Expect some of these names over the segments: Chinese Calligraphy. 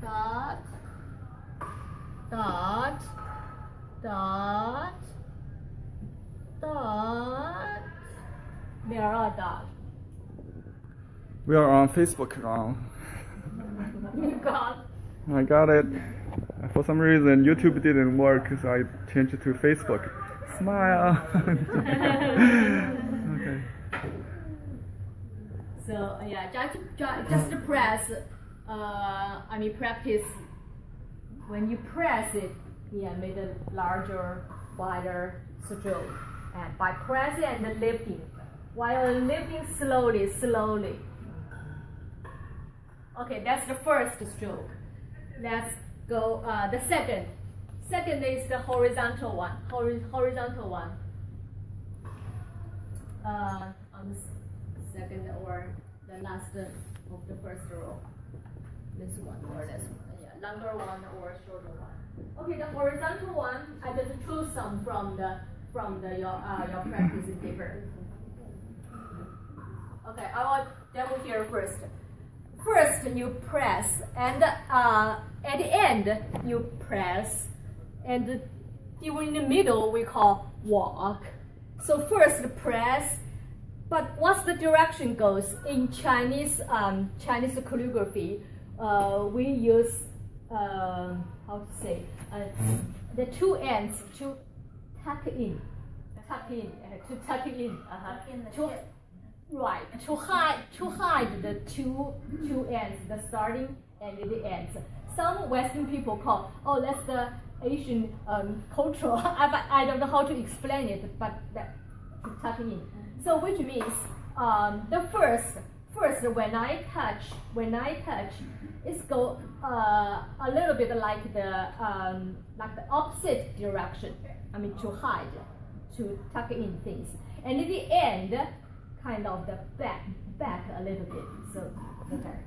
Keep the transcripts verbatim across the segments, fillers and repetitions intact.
dot, dot, dot, dot. There are dots. We are on Facebook now. You got it. I got it. For some reason, YouTube didn't work, so I changed it to Facebook. Smile. Okay. So yeah, just just, just press. Uh, I mean, practice. When you press it, yeah, make a larger, wider stroke, and by pressing and lifting, while lifting slowly, slowly. Okay, that's the first stroke. Let's go. Uh, the second. Second is the horizontal one. Hori horizontal one. Uh, on the second or the last of the first row. This one or this one. Yeah, longer one or shorter one. Okay, the horizontal one. I just choose some from the from the your uh, your practice paper. Okay, I will demo here first. First, you press, and uh, at the end you press, and during the middle we call walk. So first press, but once the direction goes in Chinese um, Chinese calligraphy, uh, we use uh, how to say uh, the two ends to tuck in, tuck in, uh, to tuck in, uh-huh. to, right, to hide to hide the two two ends, the starting and the end. Some Western people call, oh, that's the Asian um, cultural. I I don't know how to explain it, but that tucking in. So which means um, the first first when I touch when I touch, it's go uh, a little bit like the um, like the opposite direction. I mean to hide, to tuck in things, and at the end. Kind of the back, back a little bit. So, okay.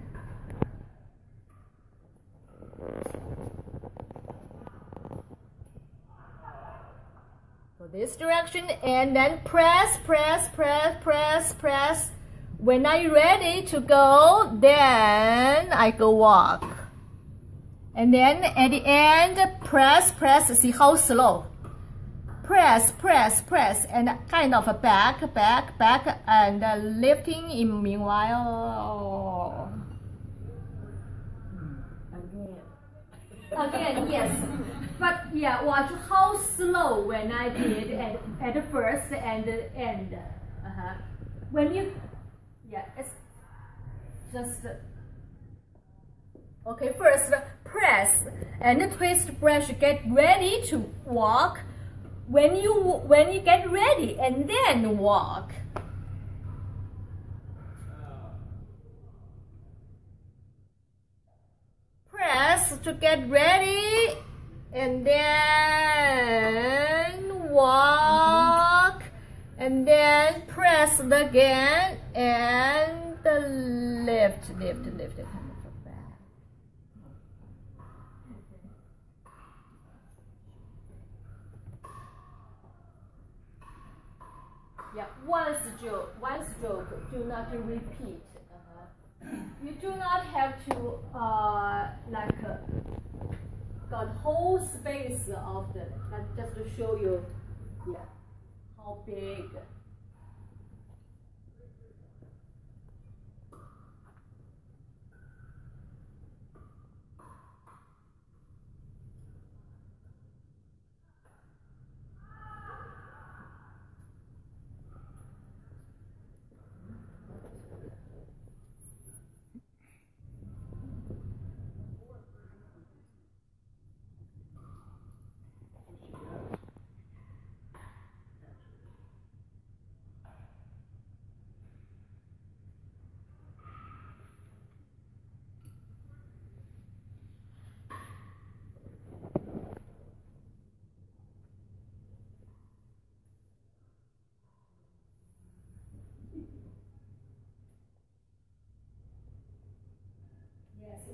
So this direction, and then press, press, press, press, press. When I'm ready to go, then I go walk. And then at the end, press, press. See how slow. Press, press, press, and kind of a back, back, back, and lifting in meanwhile. Again. Again, yes. But yeah, watch how slow when I did at, at first and end. Uh-huh. When you, yeah, it's just, okay, first press and twist brush, get ready to walk. When you when you get ready and then walk. Press to get ready and then walk, and then press again and lift, lift, lift, lift. Yeah, one stroke, one stroke, do not repeat. Uh-huh. You do not have to, uh, like, uh, got whole space of the, like, just to show you, yeah, how big.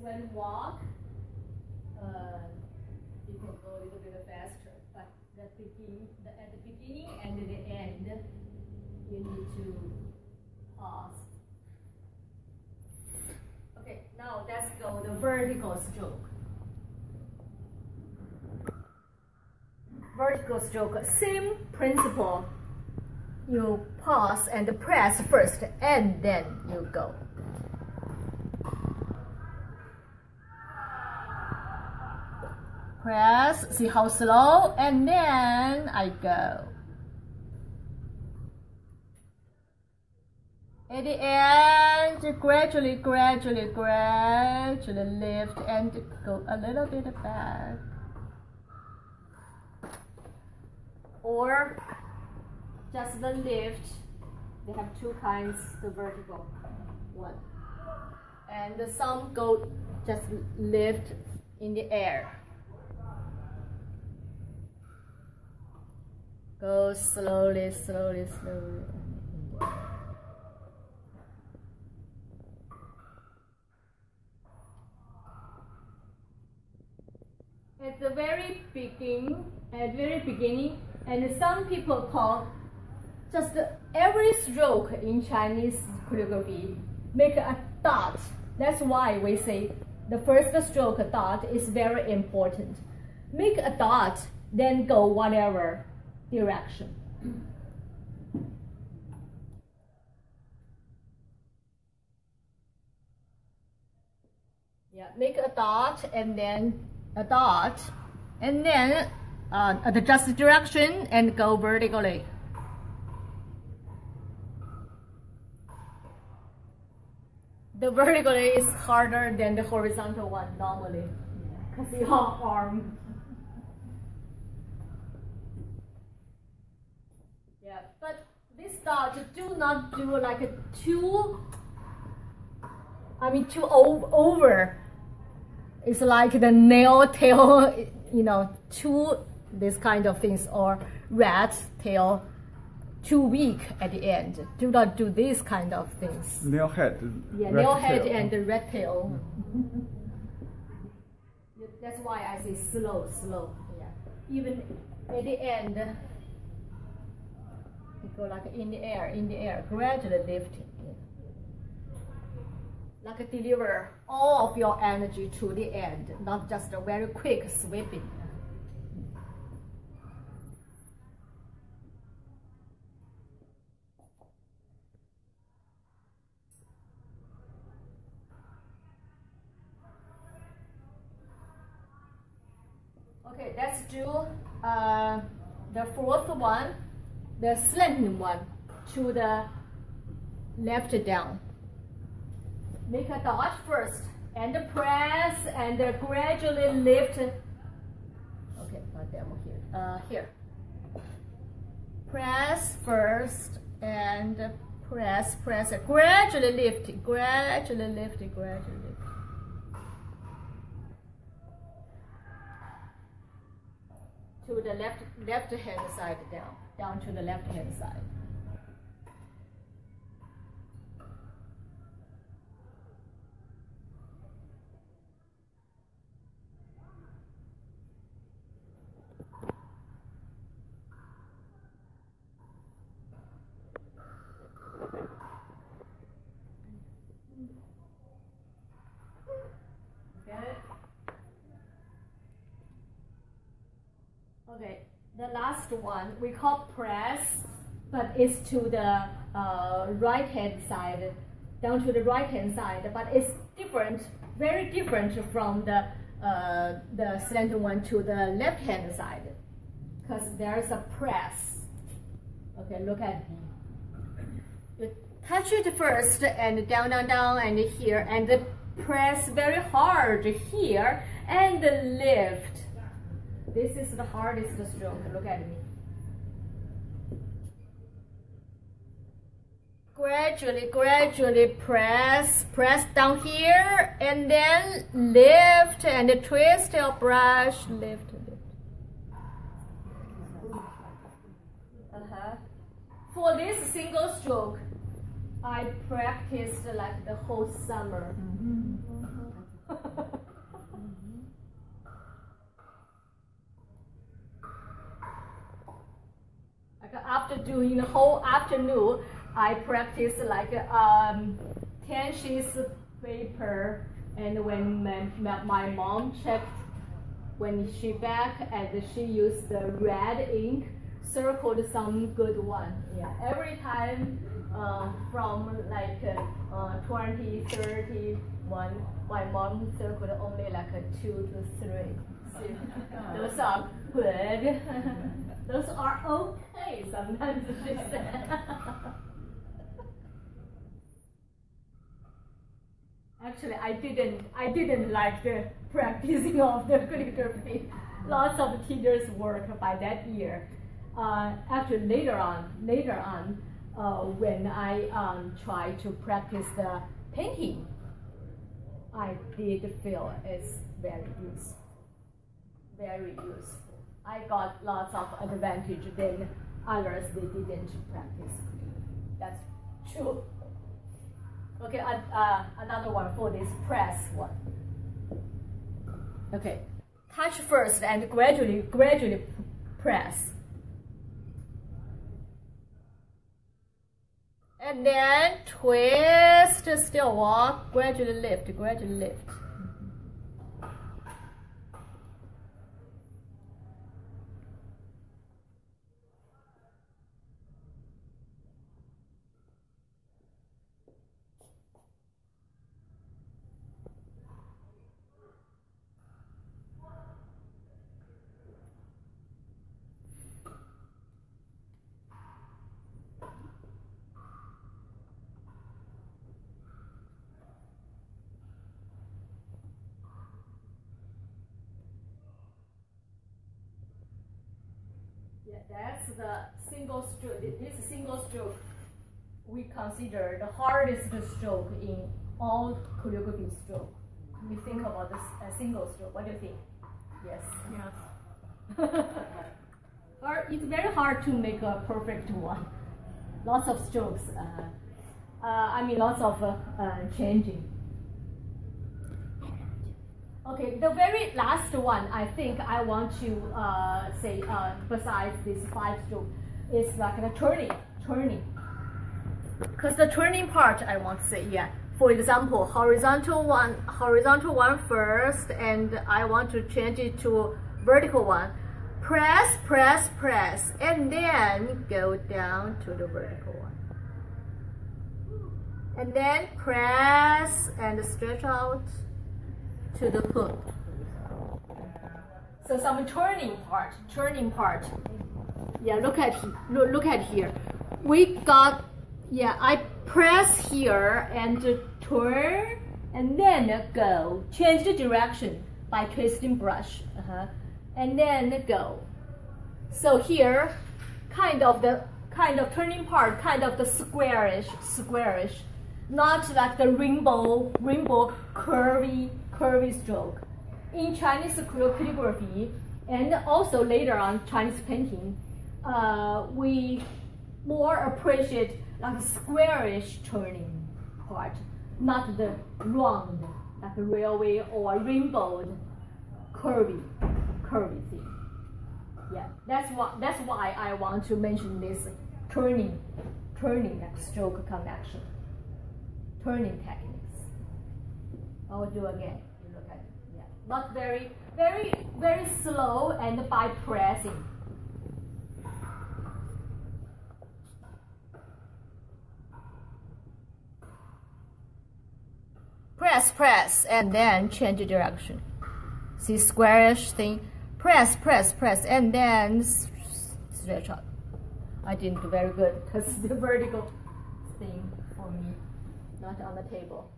When walk, uh, you can go a little bit faster, but the begin, the, at the beginning and at the end, you need to pause. Okay, now let's go the vertical stroke. Vertical stroke, same principle. You pause and press first, and then you go. Press, see how slow, and then I go. At the end, gradually, gradually, gradually lift and go a little bit back. Or just the lift. They have two kinds, the vertical one. And some go just lift in the air. Go slowly, slowly, slowly. At the very beginning, at very beginning, and some people call just every stroke in Chinese calligraphy make a dot. That's why we say the first stroke dot is very important. Make a dot, then go whatever direction. Yeah, make a dot and then a dot, and then uh, adjust the direction and go vertically. The vertically is harder than the horizontal one normally, because your arm. Yeah, but this dot do not do like a two. I mean, two over. It's like the nail tail, you know, too, this kind of things, or rat tail, too weak at the end. Do not do these kind of things. Nail head. Yeah, nail head and the rat tail. That's why I say slow, slow. Yeah. Even at the end, you go like in the air, in the air, gradually lifting. Like deliver all of your energy to the end, not just a very quick sweeping. Okay, let's do uh, the fourth one, the slanting one, to the left down. Make a dot first, and press, and gradually lift. Okay, not demo here. Uh, here. Press first, and press, press, gradually lift, gradually lift, gradually lift. To the left, left hand side down, down to the left hand side. Okay, the last one we call press, but it's to the uh, right hand side, down to the right hand side, but it's different, very different from the uh, the slant one to the left hand side, because there's a press. Okay, look at me. You touch it first and down, down, down, and here, and press very hard here and lift. This is the hardest stroke. Look at me. Gradually, gradually press, press down here, and then lift and twist your brush. Lift, lift. Uh-huh. For this single stroke, I practiced like the whole summer. Mm-hmm. After doing the whole afternoon, I practiced like um, ten sheets paper. And when my, my mom checked, when she back, and she used the red ink, circled some good one. Yeah. Every time uh, from like uh, twenty, thirty, one, my mom circled only like a two to three. So those are good. Those are okay sometimes, she said. Actually, I didn't. I didn't like the practicing of the calligraphy. Lots of teachers' work by that year. Uh, actually, later on, later on, uh, when I um, tried to practice the painting, I did feel it's very useful. Very useful. I got lots of advantage than others. They didn't practice. That's true. Okay, uh, uh, another one for this press one. Okay, touch first and gradually, gradually press. And then twist, still walk, gradually lift, gradually lift. That's the single stroke. This single stroke we consider the hardest stroke in all calligraphy stroke. We think about this uh, single stroke. What do you think? Yes. Yeah. Or it's very hard to make a perfect one. Lots of strokes. Uh, uh, I mean, lots of uh, uh, changing. Okay, the very last one I think I want to uh, say uh, besides this five stroke is like the turning, turning. Because the turning part I want to say, yeah. For example, horizontal one, horizontal one first, and I want to change it to vertical one. Press, press, press, and then go down to the vertical one. And then press and stretch out to the hook. So some turning part, turning part. Yeah, look at look, look at here. We got, yeah, I press here and turn and then go. Change the direction by twisting brush. Uh-huh. And then go. So here, kind of the kind of turning part, kind of the squarish, squarish. Not like the rainbow, rainbow curvy, curvy stroke. In Chinese calligraphy and also later on Chinese painting, uh, we more appreciate like squarish turning part, not the round, like a railway or rainbowed, curvy, curvy thing. Yeah, that's what. That's why I want to mention this turning, turning like stroke connection, turning techniques. I will do again. Not very, very, very slow and by pressing. Press, press, and then change direction. See squarish thing? Press, press, press, and then stretch out. I didn't do very good because the vertical thing for me, not on the table.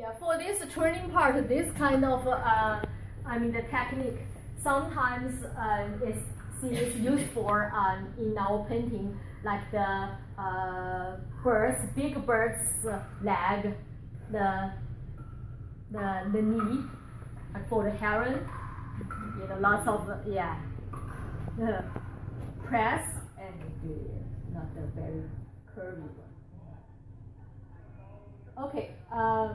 Yeah, for this turning part, this kind of, uh, I mean, the technique sometimes uh, is is useful um, in our painting, like the uh, birds, big bird's leg, the the, the need for the heron, you know, lots of, yeah, the press, and the, not the very curvy one. Okay, uh,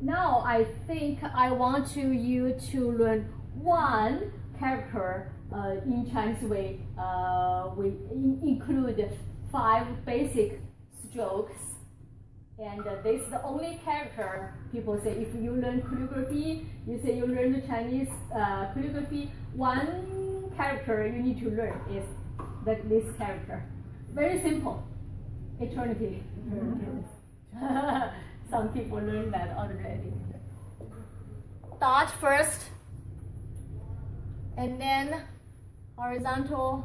now I think I want to you to learn one character uh, in Chinese way. Uh, we in include five basic strokes. And uh, this is the only character people say if you learn calligraphy, you say you learn the Chinese uh, calligraphy, one character you need to learn is that this character. Very simple. Eternity. Mm-hmm. Some people learn that already. Dot first, and then horizontal,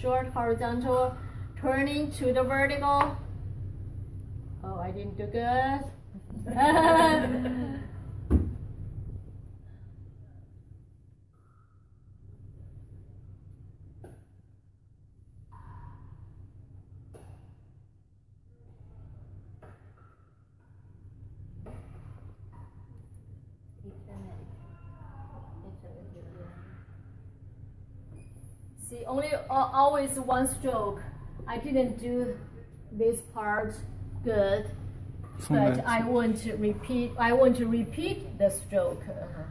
short horizontal, turning to the vertical. Oh, I didn't do good. See, only uh, always one stroke. I didn't do this part good, but I want to repeat. I want to repeat the stroke. Uh-huh.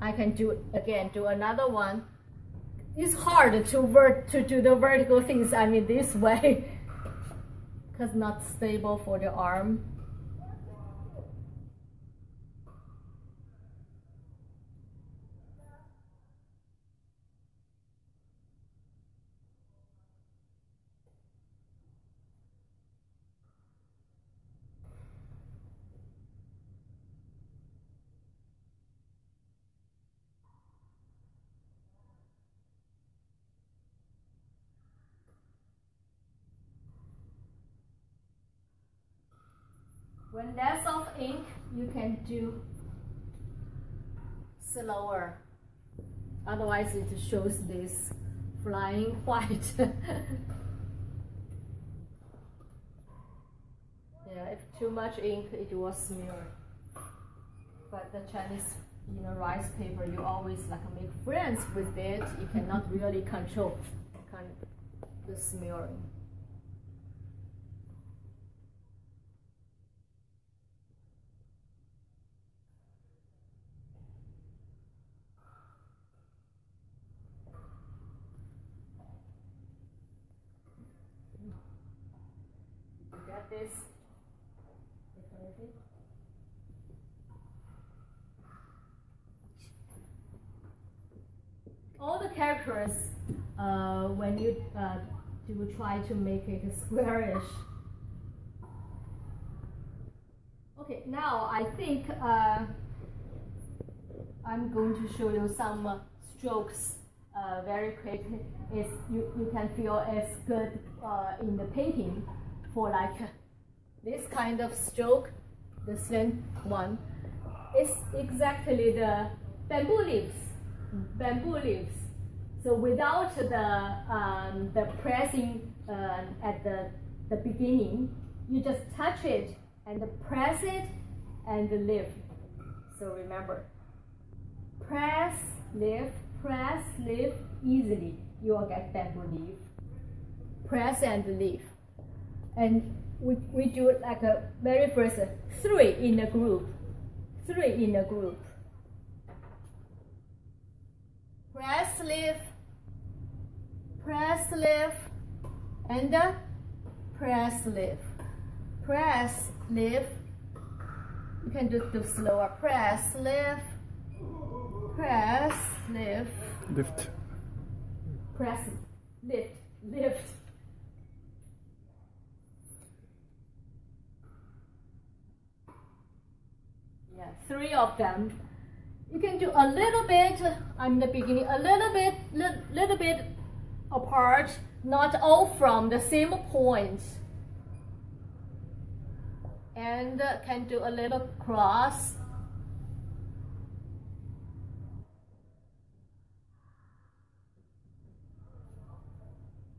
I can do again. Do another one. It's hard to vert to do the vertical things. I mean this way, because not stable for the arm. When that's of ink, you can do slower. Otherwise, it shows this flying white. Yeah, if too much ink, it will smear. But the Chinese, you know, rice paper, you always like make friends with it. You cannot really control the smearing. This all the characters uh, when you uh, do try to make it squarish. Okay, now I think uh, I'm going to show you some uh, strokes uh, very quickly. It's, you, you can feel as good uh, in the painting for like this kind of stroke, the slant one, is exactly the bamboo leaves, bamboo leaves. So without the um, the pressing uh, at the the beginning, you just touch it and press it and lift. So remember, press, lift, press, lift easily. You will get bamboo leaf. Press and lift. And we, we do like a very first three in a group, three in a group. Press lift, press lift, and uh, press lift, press lift. You can just do slower. Press lift, press lift, lift, press lift, lift. Yeah, three of them. You can do a little bit. I'm the beginning. A little bit, li little bit apart. Not all from the same point. And uh, can do a little cross.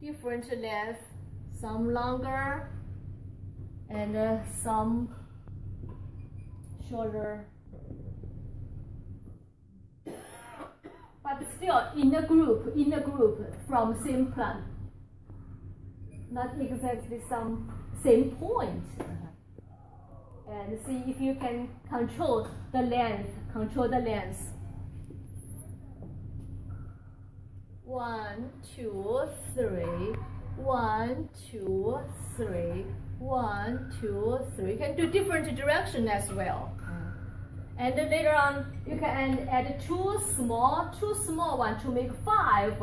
Different length. Some longer, and uh, some shorter. but still in a group, in a group from same plant. Not exactly some same point. And see if you can control the length, control the length. One, two, three, one, two, three, one, two, three. You can do different direction as well. And then later on, you can add two small, two small ones to make five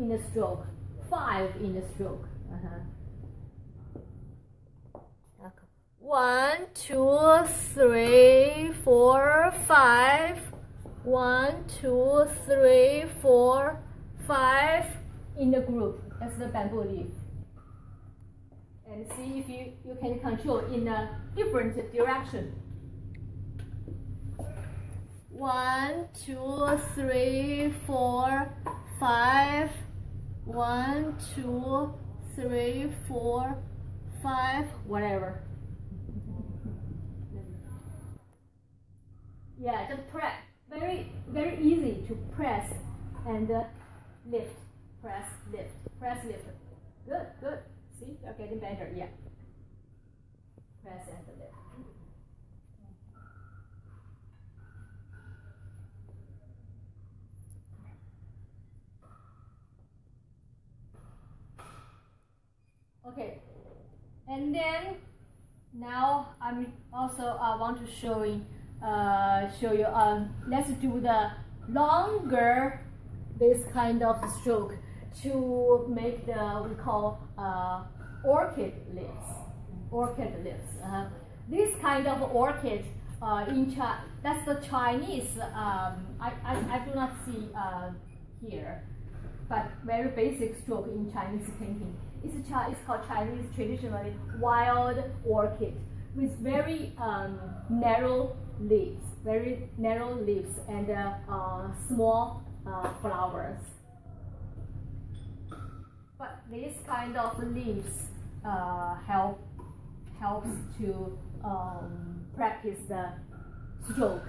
in a stroke, five in a stroke. Uh-huh. Okay. One, two, three, four, five. One, two, three, four, five in a group. That's the bamboo leaf. And see if you, you can control in a different direction. One, two, three, four, five. One, two, three, four, five, whatever. Yeah, just press. Very, very easy to press and uh, lift. Press, lift, press, lift. Good, good. See, you're getting better. Yeah. Press and lift. Okay, and then now I'm also I uh, want to show you, uh, show you. Uh, let's do the longer this kind of stroke to make the we call uh, orchid leaves. Orchid leaves. Uh, this kind of orchid uh, in China. That's the Chinese. Um, I, I I do not see uh, here, but very basic stroke in Chinese painting. It's, a it's called Chinese traditionally wild orchid with very um, narrow leaves, very narrow leaves and uh, uh, small uh, flowers. But this kind of leaves uh, help helps to um, practice the stroke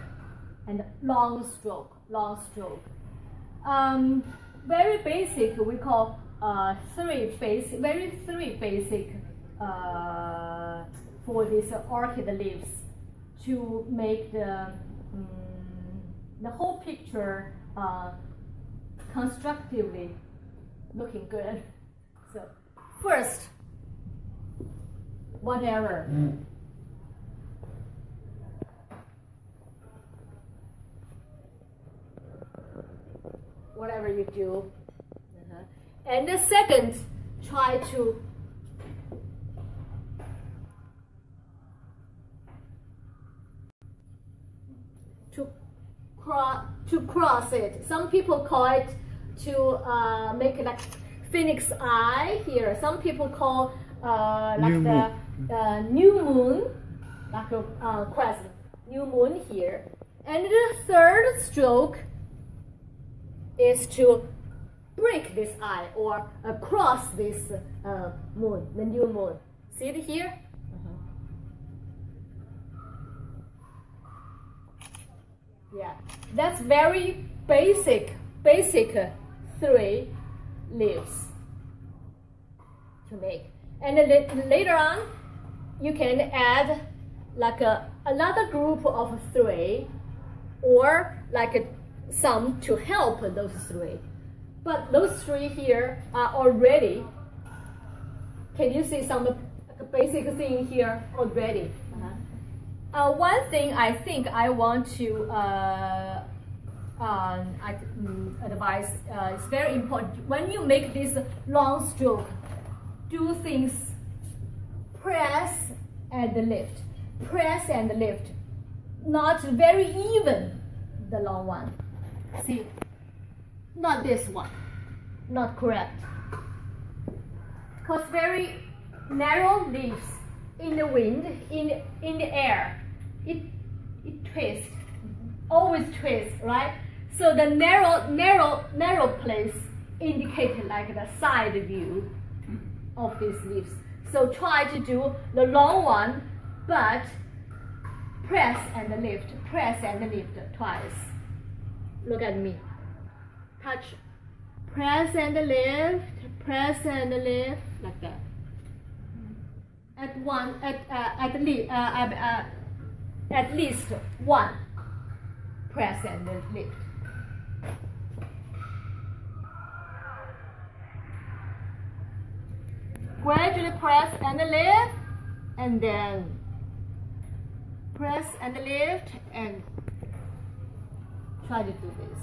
and long stroke, long stroke. Um, very basic we call. Uh, three basic, very three basic uh, for these uh, orchid leaves to make the um, the whole picture uh, constructively looking good. So first, whatever. Mm. Whatever you do. And the second, try to to cross to cross it. Some people call it to uh, make it like phoenix eye here. Some people call uh, like the, the new moon, like a uh, crescent, new moon here. And the third stroke is to break this eye or across this uh, moon, the new moon. See it here? Mm-hmm. Yeah, that's very basic, basic uh, three leaves to make. And then later on, you can add like a, another group of three or like a, some to help those three. But those three here are already, can you see some basic thing here already? Uh, one thing I think I want to uh, uh, advise, uh, it's very important, when you make this long stroke, do things, press and lift, press and lift, not very even, the long one, see? Not this one, not correct. Because very narrow leaves in the wind, in in the air, it it twists, always twists, right? So the narrow, narrow, narrow place indicated like the side view of these leaves. So try to do the long one, but press and lift, press and lift twice. Look at me. touch, press and lift, press and lift, like that. At one, at uh, at least, uh, uh, at least one press and lift. Gradually press and lift, and then press and lift, and try to do this.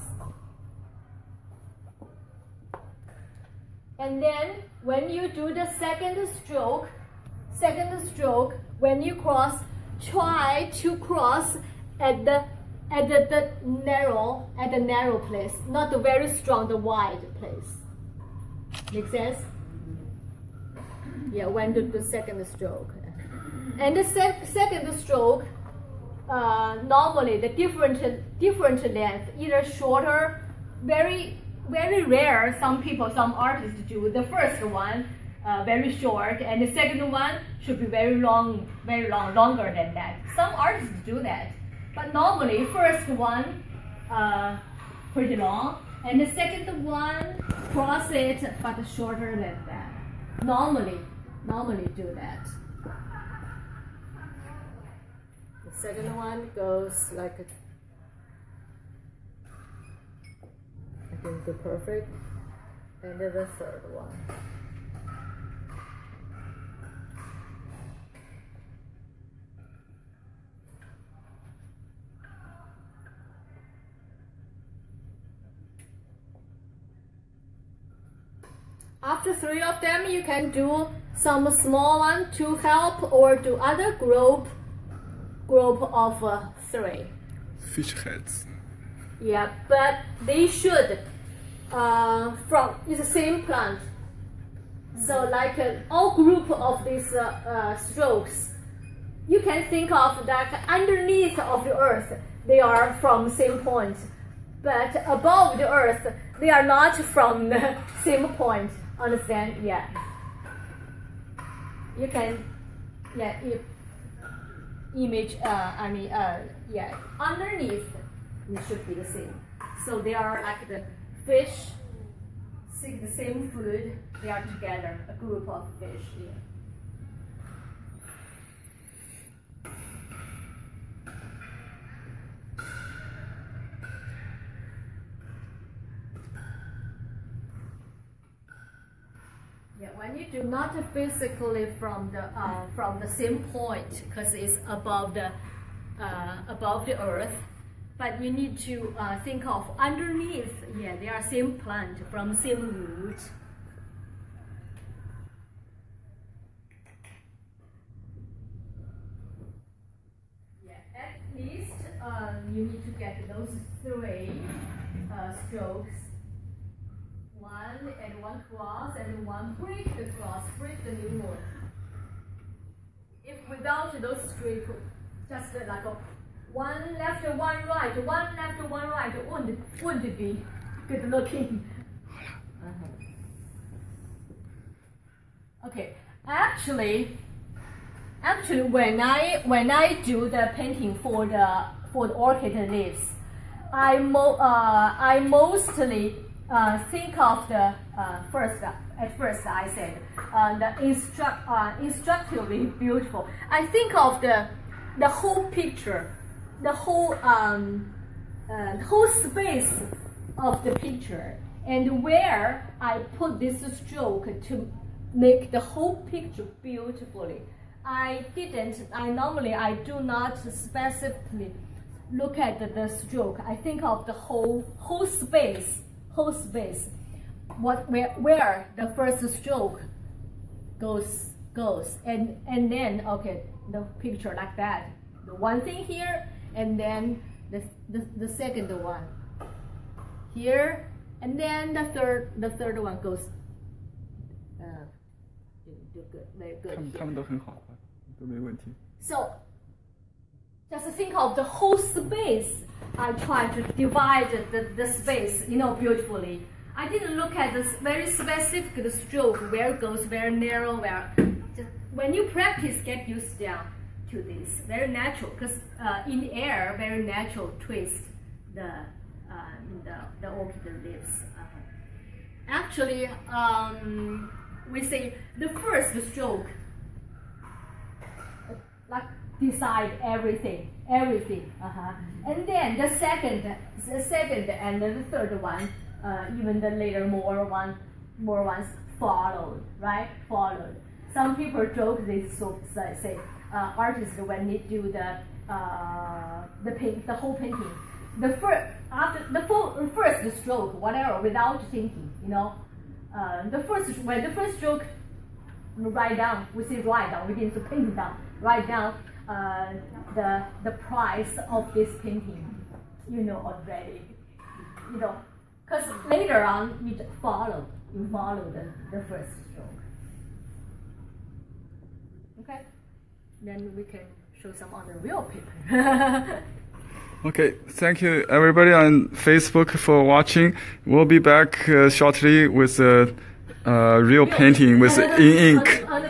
And then when you do the second stroke, second stroke, when you cross, try to cross at the at the, the narrow at the narrow place, not the very strong, the wide place. Make sense? Yeah, when do the second stroke. And the sec second stroke, uh, normally the different different length, either shorter, very very rare. Some people, some artists do the first one. Uh, very short, and the second one should be very long, very long, longer than that. Some artists do that, but normally first one uh, pretty long, and the second one cross it but shorter than that. Normally, normally do that. The second one goes like a, I think the perfect, and then the third one. After three of them, you can do some small one to help, or do other group group of uh, three. Fish heads. Yeah, but they should uh, from it's the same plant. So like uh, all group of these uh, uh, strokes, you can think of that underneath of the earth they are from same point, but above the earth they are not from the same point. Understand? Yeah. You can, yeah, you image, uh, I mean, uh, yeah, underneath it should be the same. So they are like the fish, seek the same food, they are together, a group of fish. Yeah. Yeah, when you do not physically from the uh, from the same point, because it's above the uh, above the earth, but you need to uh, think of underneath. Yeah, they are same plant from same root. Yeah, at least uh, you need to get those three uh, strokes. One and one cross and one break the cross, break the new one. If without those three, just like a one left, one right, one left, one right, wouldn't wouldn't be good looking. Uh-huh. Okay, actually, actually, when I when I do the painting for the for the orchid leaves, I mo uh I mostly. Uh, think of the uh, first. Uh, at first, I said uh, the instruct uh, instructively beautiful. I think of the the whole picture, the whole um, uh, whole space of the picture, and where I put this stroke to make the whole picture beautifully. I didn't. I normally I do not specifically look at the, the stroke. I think of the whole whole space. Whole space, what where where the first stroke goes goes, and and then okay, the picture like that. The one thing here, and then the the, the second one here, and then the third the third one goes. Uh, good, very good. So just think of the whole space. I tried to divide the, the space, you know, beautifully. I didn't look at this very specific the stroke, where it goes, very narrow, where. Just when you practice, get used down to this. Very natural, because uh, in the air, very natural twist the um, the, the orchid leaves. Uh, actually, um, we say the first stroke like decide everything, everything. Uh-huh. And then the second, the second, and the third one, uh, even the later more one, more ones followed, right? Followed. Some people joke they so say uh, artists when they do the uh, the paint, the whole painting, the first after the full, first stroke, whatever, without thinking, you know. Uh, the first when the first stroke, write down. We say write down. We didn't say paint down. Write down uh, the the price of this painting. You know already. You know, because later on you follow. You follow the the first stroke. Okay. Then we can show some other real paper. Okay, thank you everybody on Facebook for watching. We'll be back uh, shortly with a uh, uh, real painting with in ink.